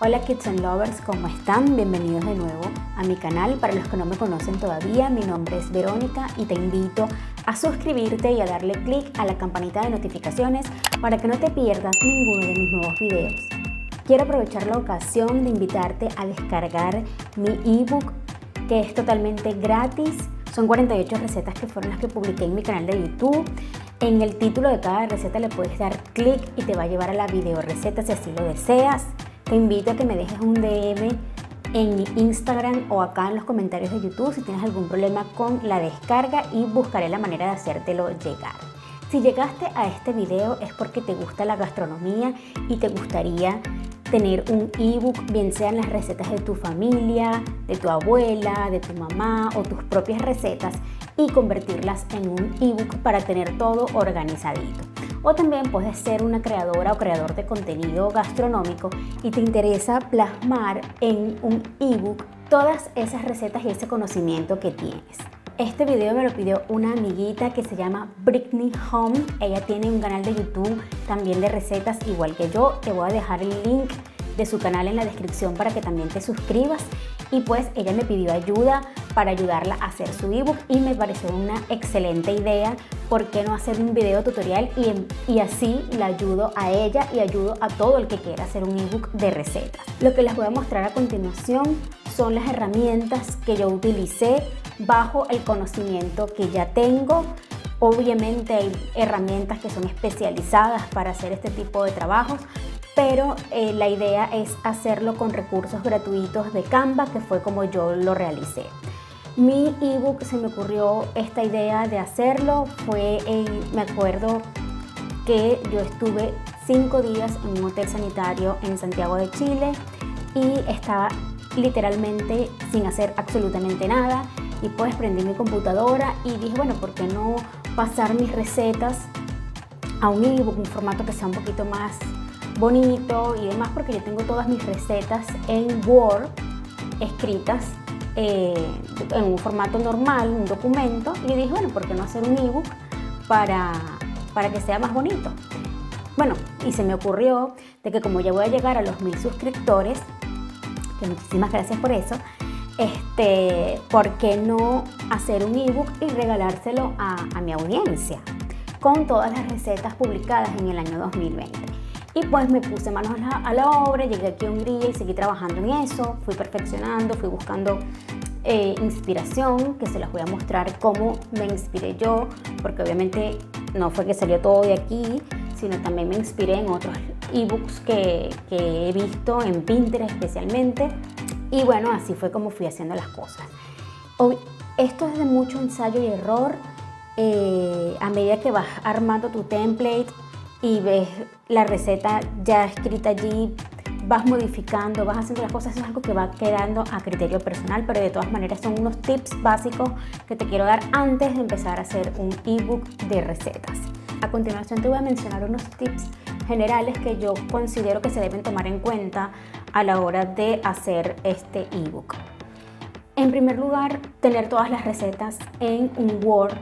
Hola Kitchen Lovers, ¿cómo están? Bienvenidos de nuevo a mi canal. Para los que no me conocen todavía, mi nombre es Verónica y te invito a suscribirte y a darle click a la campanita de notificaciones para que no te pierdas ninguno de mis nuevos videos. Quiero aprovechar la ocasión de invitarte a descargar mi ebook, que es totalmente gratis. Son 48 recetas que fueron las que publiqué en mi canal de YouTube. En el título de cada receta le puedes dar clic y te va a llevar a la video receta si así lo deseas. Te invito a que me dejes un DM en mi Instagram o acá en los comentarios de YouTube si tienes algún problema con la descarga y buscaré la manera de hacértelo llegar. Si llegaste a este video es porque te gusta la gastronomía y te gustaría tener un ebook, bien sean las recetas de tu familia, de tu abuela, de tu mamá o tus propias recetas y convertirlas en un ebook para tener todo organizadito. O también puedes ser una creadora o creador de contenido gastronómico y te interesa plasmar en un ebook todas esas recetas y ese conocimiento que tienes. Este video me lo pidió una amiguita que se llama Brittney Home. Ella tiene un canal de YouTube también de recetas igual que yo. Te voy a dejar el link de su canal en la descripción para que también te suscribas. Y pues ella me pidió ayuda para ayudarla a hacer su ebook y me pareció una excelente idea. ¿Por qué no hacer un video tutorial y así la ayudo a ella y ayudo a todo el que quiera hacer un ebook de recetas? Lo que les voy a mostrar a continuación son las herramientas que yo utilicé bajo el conocimiento que ya tengo. Obviamente hay herramientas que son especializadas para hacer este tipo de trabajos, pero la idea es hacerlo con recursos gratuitos de Canva, que fue como yo lo realicé. Mi ebook, se me ocurrió esta idea de hacerlo, fue, me acuerdo que yo estuve 5 días en un hotel sanitario en Santiago de Chile y estaba literalmente sin hacer absolutamente nada y pues prendí mi computadora y dije, bueno, ¿por qué no pasar mis recetas a un ebook, un formato que sea un poquito más bonito y demás? Porque yo tengo todas mis recetas en Word escritas en un formato normal, un documento, y dije, bueno, ¿por qué no hacer un ebook para que sea más bonito? Bueno, y se me ocurrió de que como ya voy a llegar a los 1000 suscriptores, que muchísimas gracias por eso, ¿por qué no hacer un ebook y regalárselo a mi audiencia con todas las recetas publicadas en el año 2020? Y pues me puse manos a la obra, llegué aquí a Hungría y seguí trabajando en eso, fui perfeccionando, fui buscando inspiración, que se las voy a mostrar cómo me inspiré yo, porque obviamente no fue que salió todo de aquí, sino también me inspiré en otros ebooks que he visto, en Pinterest especialmente, y bueno, así fue como fui haciendo las cosas. Esto es de mucho ensayo y error. A medida que vas armando tu template y ves la receta ya escrita allí, vas modificando, vas haciendo las cosas. Eso es algo que va quedando a criterio personal, pero de todas maneras son unos tips básicos que te quiero dar antes de empezar a hacer un ebook de recetas. A continuación te voy a mencionar unos tips generales que yo considero que se deben tomar en cuenta a la hora de hacer este ebook. En primer lugar, tener todas las recetas en un Word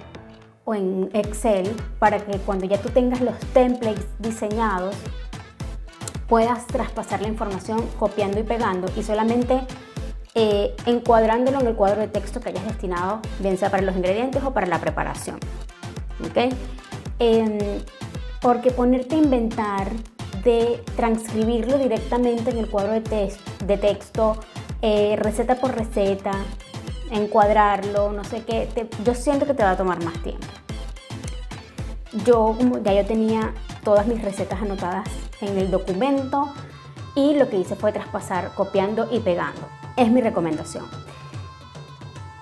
o en Excel, para que cuando ya tú tengas los templates diseñados puedas traspasar la información copiando y pegando y solamente encuadrándolo en el cuadro de texto que hayas destinado, bien sea para los ingredientes o para la preparación, ¿okay? Porque ponerte a inventar de transcribirlo directamente en el cuadro de texto, receta por receta, encuadrarlo, no sé qué, yo siento que te va a tomar más tiempo. Yo tenía todas mis recetas anotadas en el documento y lo que hice fue traspasar copiando y pegando. Es mi recomendación.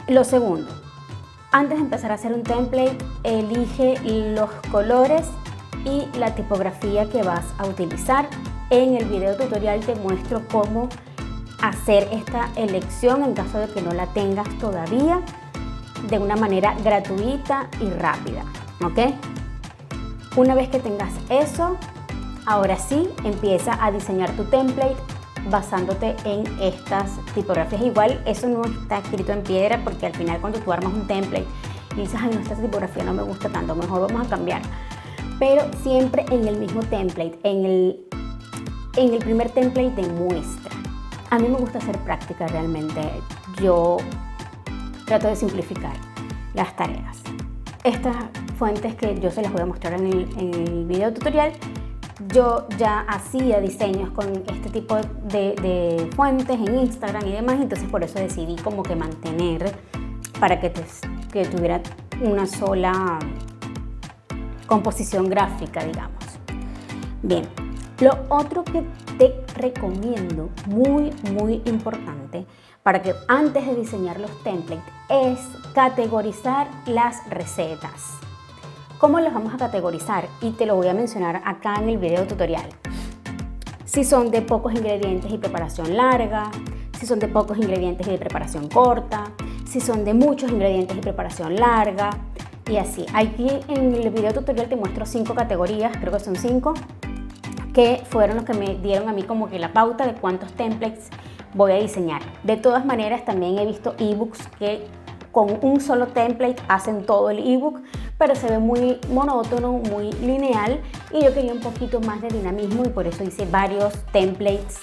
Lo segundo, antes de empezar a hacer un template, elige los colores y la tipografía que vas a utilizar. En el video tutorial te muestro cómo hacer esta elección en caso de que no la tengas todavía, de una manera gratuita y rápida, ¿ok? Una vez que tengas eso, ahora sí empieza a diseñar tu template basándote en estas tipografías. Igual eso no está escrito en piedra, porque al final cuando tú armas un template y dices, ay no, esta tipografía no me gusta tanto, mejor vamos a cambiar, pero siempre en el mismo template, en el en el primer template demuestra. A mí me gusta hacer práctica realmente. Yo trato de simplificar las tareas. Estas fuentes que yo se las voy a mostrar en el video tutorial, yo ya hacía diseños con este tipo de fuentes en Instagram y demás, entonces por eso decidí como que mantener para que tuviera una sola composición gráfica, digamos. Bien, lo otro que te recomiendo, muy importante, para que antes de diseñar los templates, es categorizar las recetas. ¿Cómo las vamos a categorizar? Y te lo voy a mencionar acá en el video tutorial. Si son de pocos ingredientes y preparación larga, si son de pocos ingredientes y de preparación corta, si son de muchos ingredientes y preparación larga, y así. Aquí en el video tutorial te muestro 5 categorías, creo que son 5, que fueron los que me dieron a mí como que la pauta de cuántos templates voy a diseñar. De todas maneras, también he visto ebooks que con un solo template hacen todo el ebook, pero se ve muy monótono, muy lineal, y yo quería un poquito más de dinamismo y por eso hice varios templates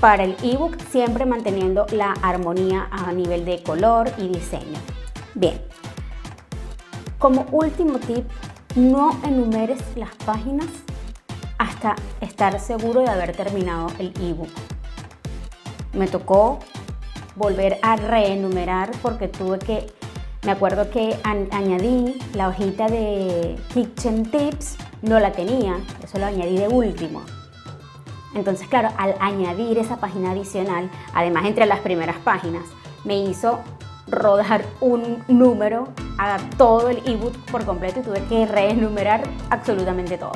para el ebook, siempre manteniendo la armonía a nivel de color y diseño. Bien, como último tip, no enumeres las páginas hasta estar seguro de haber terminado el ebook. Me tocó volver a reenumerar porque tuve que, me acuerdo que añadí la hojita de Kitchen Tips, no la tenía, eso lo añadí de último. Entonces, claro, al añadir esa página adicional, además entre las primeras páginas, me hizo rodar un número a todo el ebook por completo y tuve que reenumerar absolutamente todo.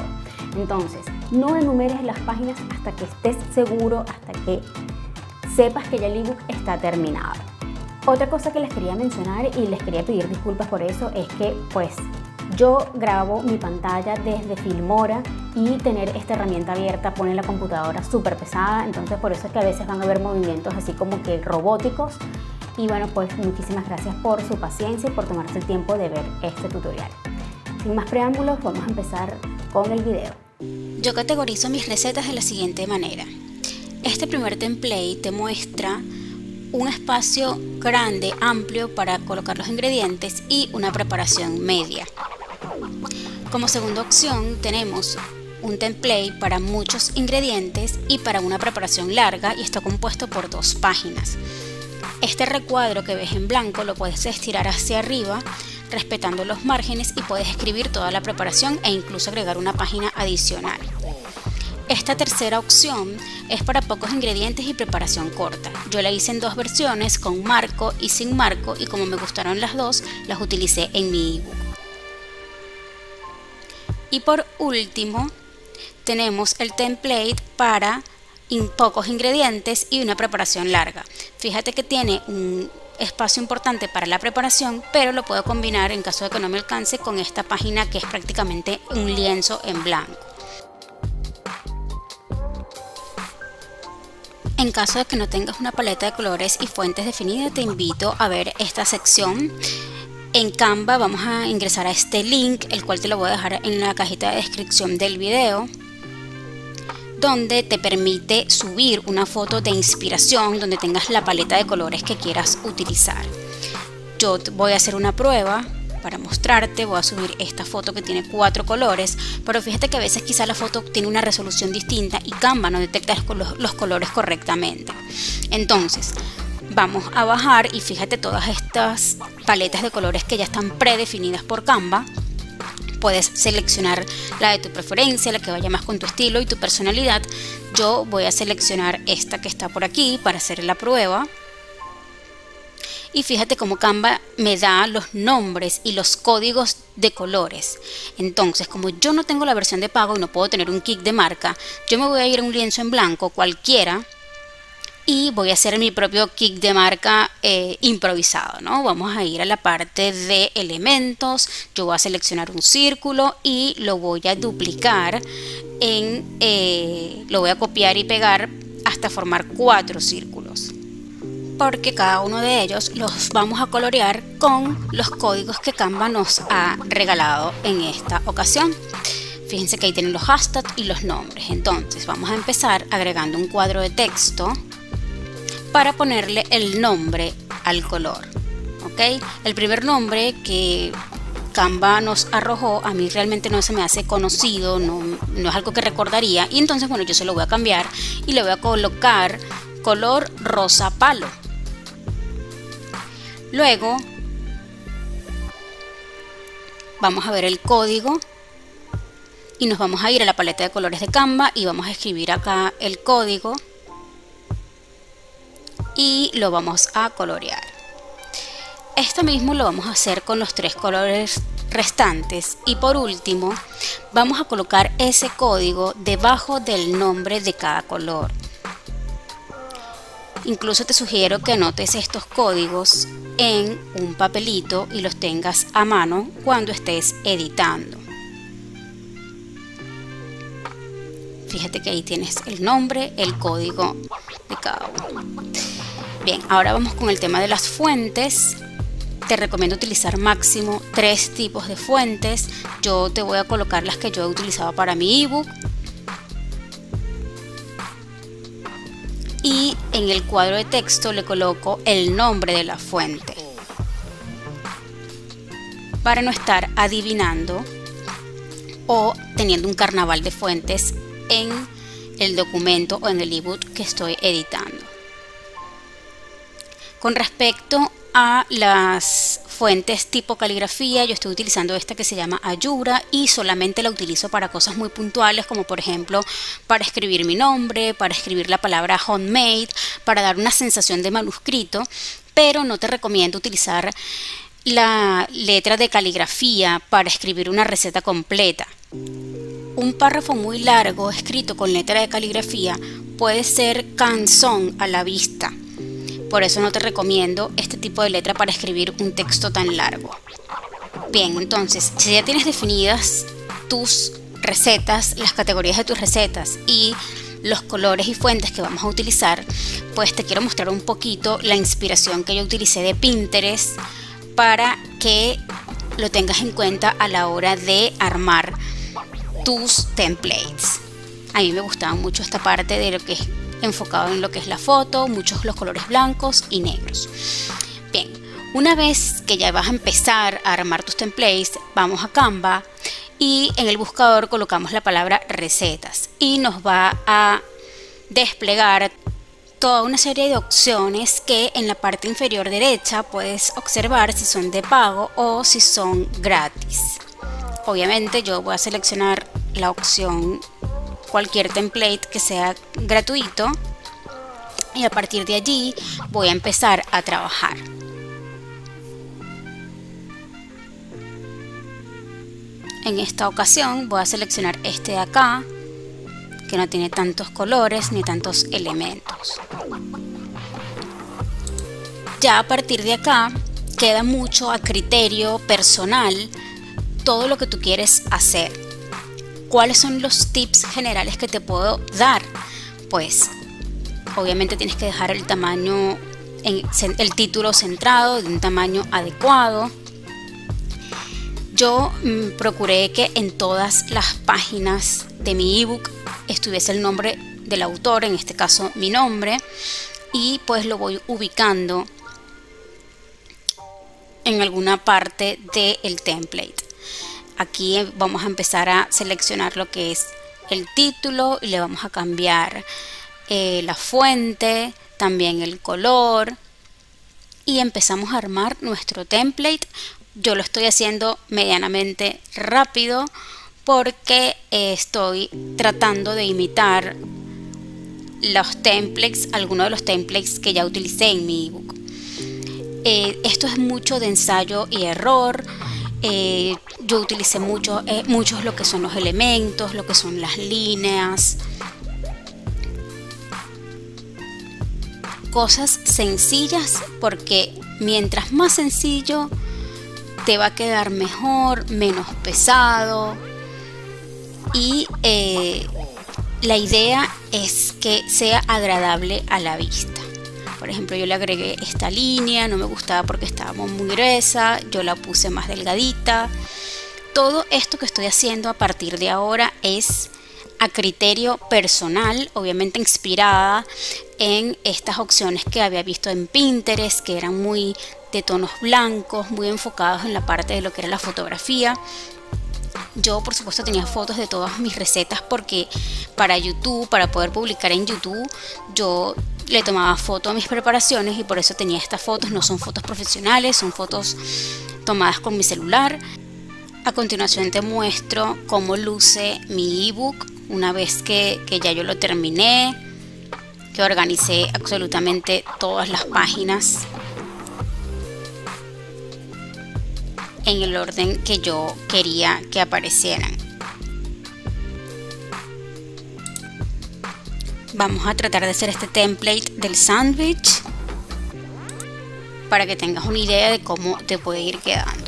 Entonces, no enumeres las páginas hasta que estés seguro, hasta que sepas que ya el ebook está terminado. Otra cosa que les quería mencionar y les quería pedir disculpas por eso es que pues yo grabo mi pantalla desde Filmora y tener esta herramienta abierta pone la computadora súper pesada, entonces por eso es que a veces van a haber movimientos así como que robóticos. Y bueno, pues muchísimas gracias por su paciencia y por tomarse el tiempo de ver este tutorial. Sin más preámbulos, vamos a empezar con el video. Yo categorizo mis recetas de la siguiente manera. Este primer template te muestra un espacio grande, amplio, para colocar los ingredientes y una preparación media. Como segunda opción tenemos un template para muchos ingredientes y para una preparación larga, y está compuesto por 2 páginas. Este recuadro que ves en blanco lo puedes estirar hacia arriba respetando los márgenes y puedes escribir toda la preparación e incluso agregar una página adicional. Esta tercera opción es para pocos ingredientes y preparación corta. Yo la hice en 2 versiones, con marco y sin marco, y como me gustaron las 2, las utilicé en mi ebook. Y por último, tenemos el template para pocos ingredientes y una preparación larga. Fíjate que tiene un espacio importante para la preparación, pero lo puedo combinar, en caso de que no me alcance, con esta página que es prácticamente un lienzo en blanco. En caso de que no tengas una paleta de colores y fuentes definida, te invito a ver esta sección. En Canva vamos a ingresar a este link, el cual te lo voy a dejar en la cajita de descripción del video, donde te permite subir una foto de inspiración donde tengas la paleta de colores que quieras utilizar. Yo voy a hacer una prueba para mostrarte, voy a subir esta foto que tiene 4 colores, pero fíjate que a veces quizá la foto tiene una resolución distinta y Canva no detecta los colores correctamente. Entonces vamos a bajar y fíjate todas estas paletas de colores que ya están predefinidas por Canva. Puedes seleccionar la de tu preferencia, la que vaya más con tu estilo y tu personalidad. Yo voy a seleccionar esta que está por aquí para hacer la prueba. Y fíjate cómo Canva me da los nombres y los códigos de colores. Entonces, como yo no tengo la versión de pago y no puedo tener un kit de marca, yo me voy a ir a un lienzo en blanco cualquiera y voy a hacer mi propio kit de marca improvisado, ¿no? Vamos a ir a la parte de elementos. Yo voy a seleccionar un círculo y lo voy a duplicar en lo voy a copiar y pegar hasta formar 4 círculos, porque cada uno de ellos los vamos a colorear con los códigos que Canva nos ha regalado en esta ocasión. Fíjense que ahí tienen los hashtags y los nombres. Entonces vamos a empezar agregando un cuadro de texto para ponerle el nombre al color. ¿Ok? El primer nombre que Canva nos arrojó a mí realmente no se me hace conocido, no es algo que recordaría, y entonces bueno, yo se lo voy a cambiar y le voy a colocar color rosa palo. Luego vamos a ver el código y nos vamos a ir a la paleta de colores de Canva y vamos a escribir acá el código y lo vamos a colorear. Esto mismo lo vamos a hacer con los tres colores restantes y por último vamos a colocar ese código debajo del nombre de cada color. Incluso te sugiero que anotes estos códigos en un papelito y los tengas a mano cuando estés editando. Fíjate que ahí tienes el nombre, el código de cada uno. Bien, ahora vamos con el tema de las fuentes. Te recomiendo utilizar máximo 3 tipos de fuentes. Yo te voy a colocar las que yo he utilizado para mi ebook. Y en el cuadro de texto le coloco el nombre de la fuente para no estar adivinando o teniendo un carnaval de fuentes en el documento o en el ebook que estoy editando. Con respecto a las fuentes tipo caligrafía, yo estoy utilizando esta que se llama Ayura y solamente la utilizo para cosas muy puntuales, como por ejemplo para escribir mi nombre, para escribir la palabra homemade, para dar una sensación de manuscrito, pero no te recomiendo utilizar la letra de caligrafía para escribir una receta completa. Un párrafo muy largo escrito con letra de caligrafía puede ser cansón a la vista. Por eso no te recomiendo este tipo de letra para escribir un texto tan largo. Bien, entonces, si ya tienes definidas tus recetas, las categorías de tus recetas y los colores y fuentes que vamos a utilizar, pues te quiero mostrar un poquito la inspiración que yo utilicé de Pinterest para que lo tengas en cuenta a la hora de armar tus templates. A mí me gustaba mucho esta parte de lo que es enfocado en lo que es la foto, muchos los colores blancos y negros. Bien, una vez que ya vas a empezar a armar tus templates, vamos a Canva y en el buscador colocamos la palabra recetas y nos va a desplegar toda una serie de opciones que en la parte inferior derecha puedes observar si son de pago o si son gratis. Obviamente yo voy a seleccionar la opción cualquier template que sea gratuito y a partir de allí voy a empezar a trabajar. En esta ocasión voy a seleccionar este de acá que no tiene tantos colores ni tantos elementos. Ya a partir de acá queda mucho a criterio personal todo lo que tú quieres hacer. ¿Cuáles son los tips generales que te puedo dar? Pues obviamente tienes que dejar el tamaño, el título centrado, de un tamaño adecuado. Yo procuré que en todas las páginas de mi ebook estuviese el nombre del autor, en este caso mi nombre, y pues lo voy ubicando en alguna parte del template. Aquí vamos a empezar a seleccionar lo que es el título y le vamos a cambiar la fuente, también el color y empezamos a armar nuestro template. Yo lo estoy haciendo medianamente rápido porque estoy tratando de imitar los templates, algunos de los templates que ya utilicé en mi ebook. Esto es mucho de ensayo y error. Yo utilicé muchos lo que son los elementos, lo que son las líneas, cosas sencillas, porque mientras más sencillo te va a quedar mejor, menos pesado y la idea es que sea agradable a la vista. Por ejemplo, yo le agregué esta línea, no me gustaba porque estaba muy gruesa, yo la puse más delgadita, Todo esto que estoy haciendo a partir de ahora es a criterio personal, obviamente inspirada en estas opciones que había visto en Pinterest, que eran muy de tonos blancos, muy enfocados en la parte de lo que era la fotografía. Yo por supuesto tenía fotos de todas mis recetas porque para YouTube, para poder publicar en YouTube, yo le tomaba foto a mis preparaciones y por eso tenía estas fotos. No son fotos profesionales, son fotos tomadas con mi celular. A continuación te muestro cómo luce mi ebook una vez que ya yo lo terminé, que organicé absolutamente todas las páginas en el orden que yo quería que aparecieran. Vamos a tratar de hacer este template del sándwich para que tengas una idea de cómo te puede ir quedando.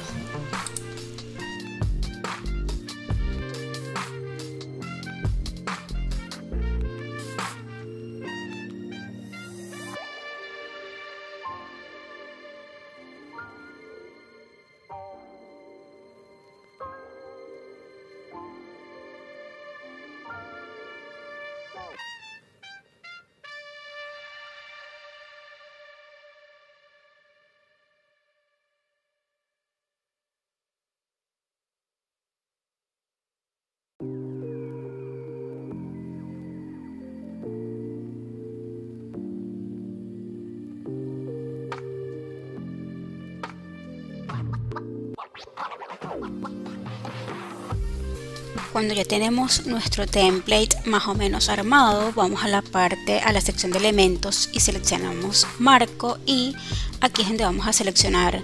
Cuando ya tenemos nuestro template más o menos armado, vamos a la sección de elementos y seleccionamos marco, y aquí es donde vamos a seleccionar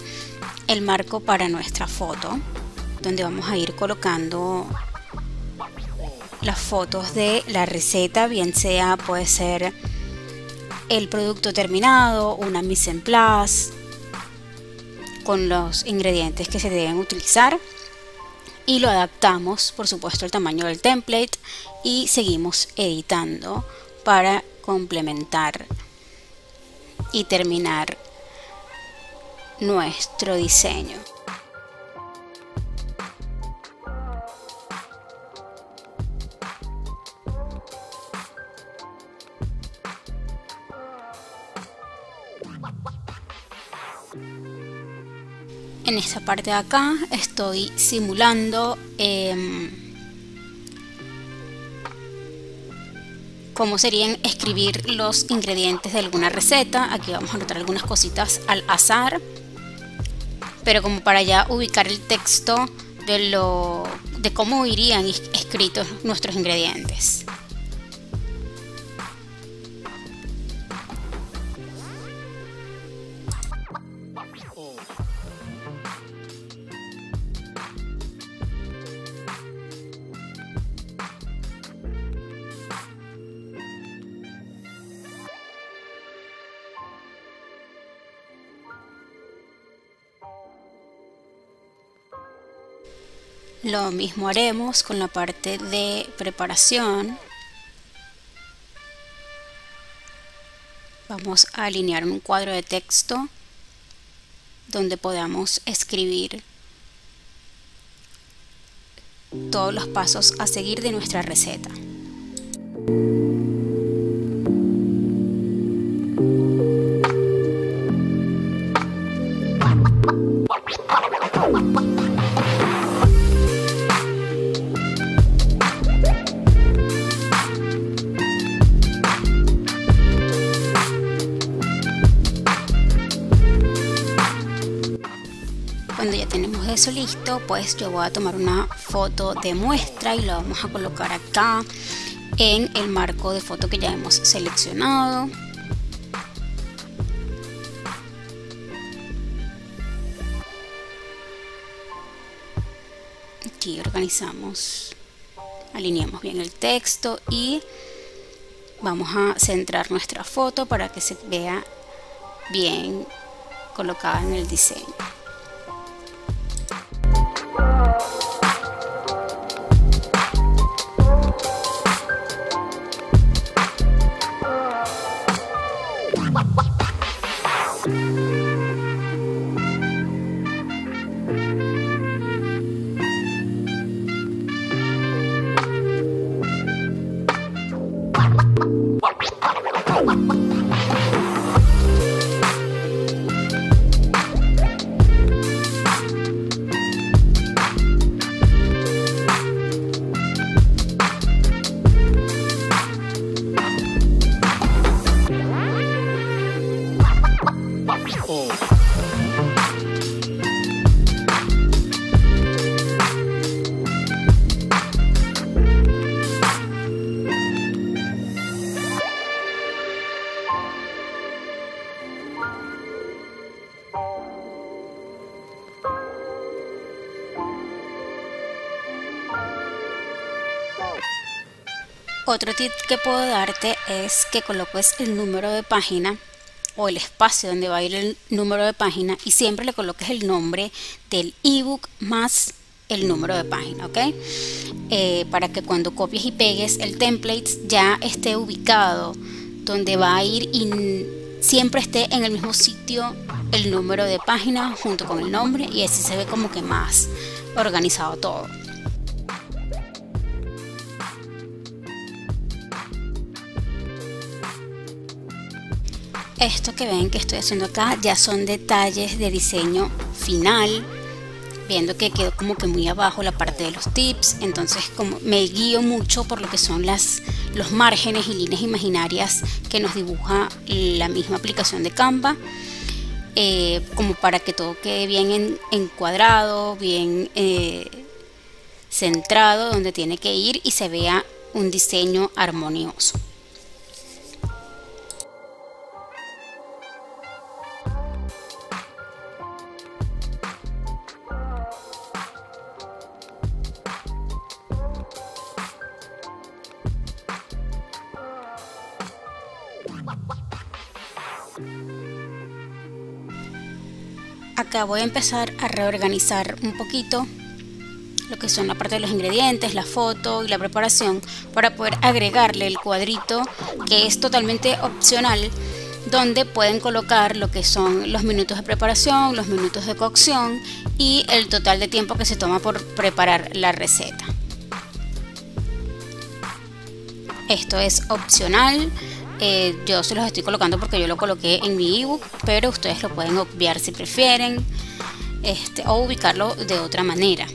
el marco para nuestra foto, donde vamos a ir colocando las fotos de la receta, bien sea puede ser el producto terminado, una mise en place con los ingredientes que se deben utilizar, y lo adaptamos por supuesto al tamaño del template y seguimos editando para complementar y terminar nuestro diseño. En esta parte de acá estoy simulando cómo serían escribir los ingredientes de alguna receta. Aquí vamos a anotar algunas cositas al azar, pero como para ya ubicar el texto de cómo irían escritos nuestros ingredientes. Lo mismo haremos con la parte de preparación. Vamos a alinear un cuadro de texto donde podamos escribir todos los pasos a seguir de nuestra receta. Eso listo, pues yo voy a tomar una foto de muestra y la vamos a colocar acá en el marco de foto que ya hemos seleccionado. Aquí organizamos, alineamos bien el texto y vamos a centrar nuestra foto para que se vea bien colocada en el diseño. Otro tip que puedo darte es que coloques el número de página o el espacio donde va a ir el número de página y siempre le coloques el nombre del ebook más el número de página, ¿ok? Para que cuando copies y pegues el template ya esté ubicado donde va a ir y siempre esté en el mismo sitio el número de página junto con el nombre, y así se ve como que más organizado todo. Esto que ven que estoy haciendo acá ya son detalles de diseño final, viendo que quedó como que muy abajo la parte de los tips. Entonces, como me guío mucho por lo que son los márgenes y líneas imaginarias que nos dibuja la misma aplicación de Canva, como para que todo quede bien encuadrado, bien centrado donde tiene que ir y se vea un diseño armonioso. Acá voy a empezar a reorganizar un poquito lo que son la parte de los ingredientes, la foto y la preparación, para poder agregarle el cuadrito que es totalmente opcional, donde pueden colocar lo que son los minutos de preparación, los minutos de cocción y el total de tiempo que se toma por preparar la receta. Esto es opcional. Yo se los estoy colocando porque yo lo coloqué en mi ebook, pero ustedes lo pueden obviar si prefieren, o ubicarlo de otra manera.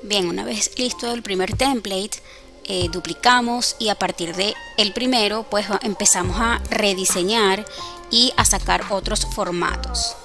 Bien, una vez listo el primer template, duplicamos y a partir del primero pues empezamos a rediseñar y a sacar otros formatos.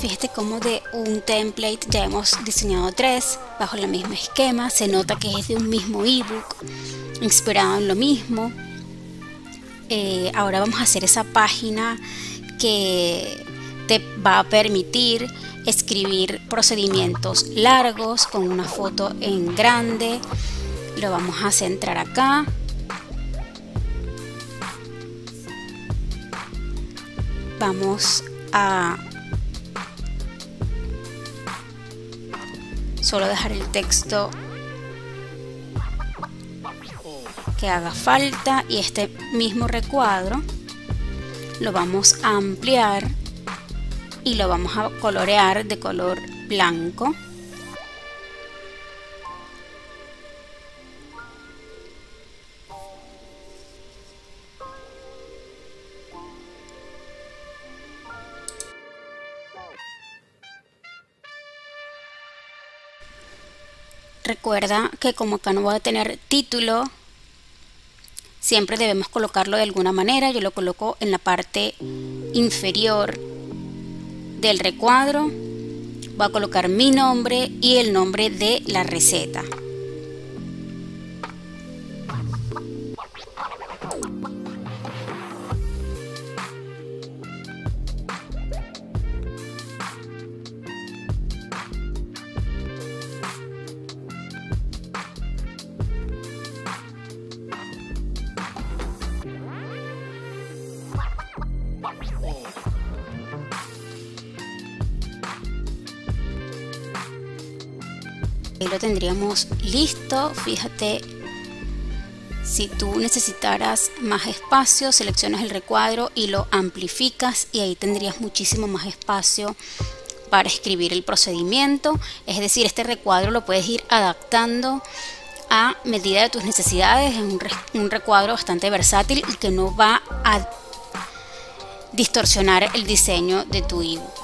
Fíjate cómo de un template ya hemos diseñado tres bajo el mismo esquema. Se nota que es de un mismo ebook, inspirado en lo mismo. Ahora vamos a hacer esa página que te va a permitir escribir procedimientos largos con una foto en grande. Lo vamos a centrar acá. Vamos a solo dejar el texto que haga falta, y este mismo recuadro lo vamos a ampliar y lo vamos a colorear de color blanco. Recuerda que como acá no va a tener título, siempre debemos colocarlo de alguna manera. Yo lo coloco en la parte inferior del recuadro. Voy a colocar mi nombre y el nombre de la receta. Ahí lo tendríamos listo. Fíjate, si tú necesitaras más espacio, seleccionas el recuadro y lo amplificas, y ahí tendrías muchísimo más espacio para escribir el procedimiento. Es decir, este recuadro lo puedes ir adaptando a medida de tus necesidades. Es un recuadro bastante versátil y que no va a distorsionar el diseño de tu ebook.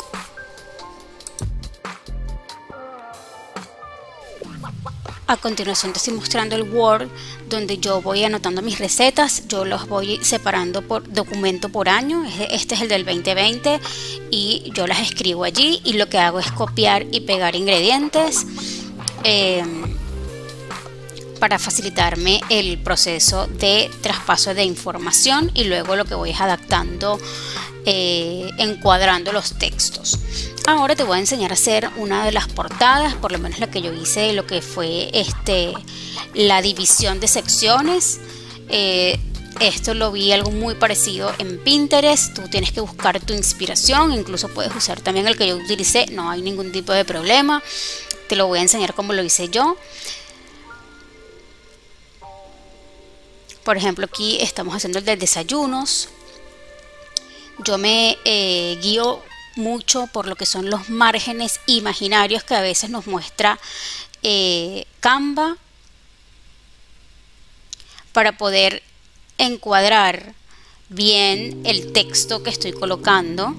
A continuación te estoy mostrando el Word donde yo voy anotando mis recetas. Yo los voy separando por documento por año. Este es el del 2020 y yo las escribo allí, y lo que hago es copiar y pegar ingredientes para facilitarme el proceso de traspaso de información, y luego lo que voy es adaptando, encuadrando los textos. Ahora te voy a enseñar a hacer una de las portadas, por lo menos la que yo hice, lo que fue la división de secciones. Esto lo vi algo muy parecido en Pinterest. Tú tienes que buscar tu inspiración, incluso puedes usar también el que yo utilicé, no hay ningún tipo de problema. Te lo voy a enseñar como lo hice yo. Por ejemplo, aquí estamos haciendo el de desayunos. Yo me guío mucho por lo que son los márgenes imaginarios que a veces nos muestra Canva, para poder encuadrar bien el texto que estoy colocando.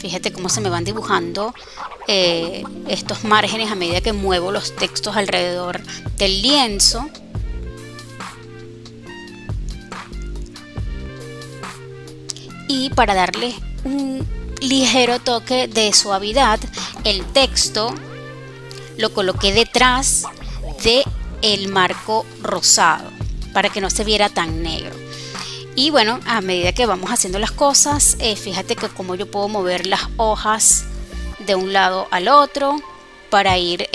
Fíjate cómo se me van dibujando estos márgenes a medida que muevo los textos alrededor del lienzo. Y para darle un ligero toque de suavidad, el texto lo coloqué detrás del marco rosado para que no se viera tan negro. Y bueno, a medida que vamos haciendo las cosas, fíjate que como yo puedo mover las hojas de un lado al otro. para ir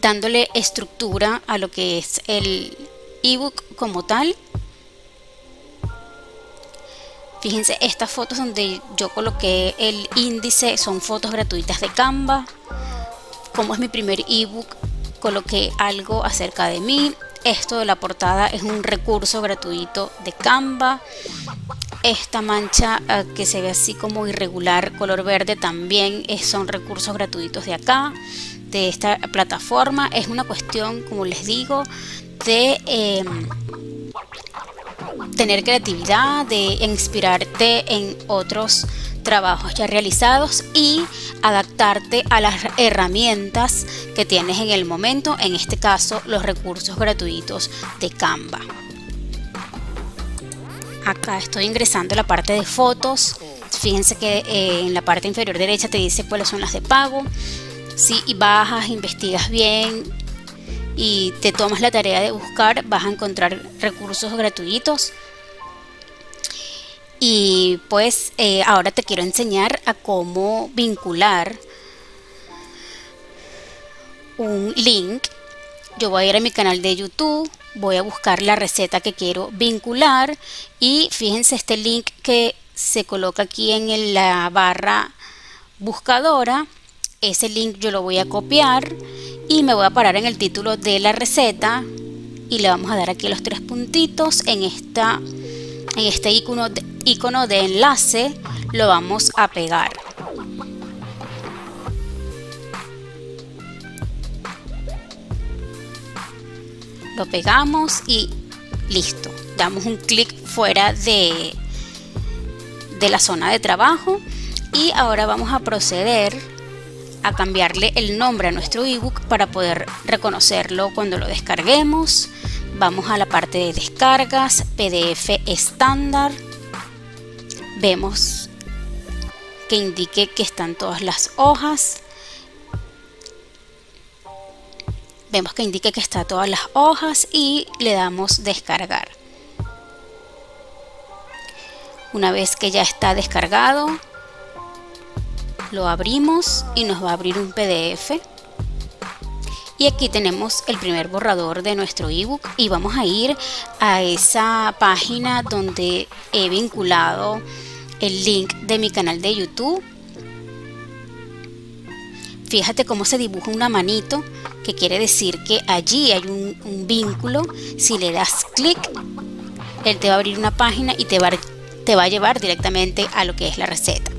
dándole estructura a lo que es el ebook como tal. Fíjense, estas fotos donde yo coloqué el índice son fotos gratuitas de Canva. Como es mi primer ebook, coloqué algo acerca de mí. Esto de la portada es un recurso gratuito de Canva. Esta mancha que se ve así como irregular, color verde, también son recursos gratuitos de acá, de esta plataforma. Es una cuestión, como les digo, de tener creatividad, de inspirarte en otros trabajos ya realizados y adaptarte a las herramientas que tienes en el momento, en este caso los recursos gratuitos de Canva. Acá estoy ingresando la parte de fotos. Fíjense que en la parte inferior derecha te dice cuáles son las de pago. Sí, y bajas, investigas bien y te tomas la tarea de buscar, vas a encontrar recursos gratuitos. Y pues ahora te quiero enseñar a cómo vincular un link. Yo voy a ir a mi canal de YouTube, voy a buscar la receta que quiero vincular y fíjense este link que se coloca aquí en la barra buscadora. Ese link yo lo voy a copiar y me voy a parar en el título de la receta y le vamos a dar aquí los tres puntitos. En este icono de enlace lo vamos a pegar. Lo pegamos y listo. Damos un clic fuera de la zona de trabajo y ahora vamos a proceder a cambiarle el nombre a nuestro ebook para poder reconocerlo cuando lo descarguemos. Vamos a la parte de descargas, PDF estándar. Vemos que indique que están todas las hojas. Vemos que indique que está todas las hojas y le damos descargar. Una vez que ya está descargado, lo abrimos y nos va a abrir un PDF. Y aquí tenemos el primer borrador de nuestro ebook y vamos a ir a esa página donde he vinculado el link de mi canal de YouTube. Fíjate cómo se dibuja una manito, que quiere decir que allí hay un vínculo. Si le das clic, él te va a abrir una página y te va a llevar directamente a lo que es la receta.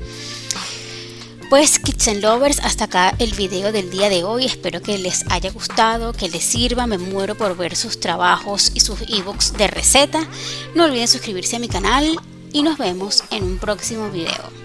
Pues Kitchen Lovers, hasta acá el video del día de hoy. Espero que les haya gustado, que les sirva. Me muero por ver sus trabajos y sus ebooks de receta. No olviden suscribirse a mi canal y nos vemos en un próximo video.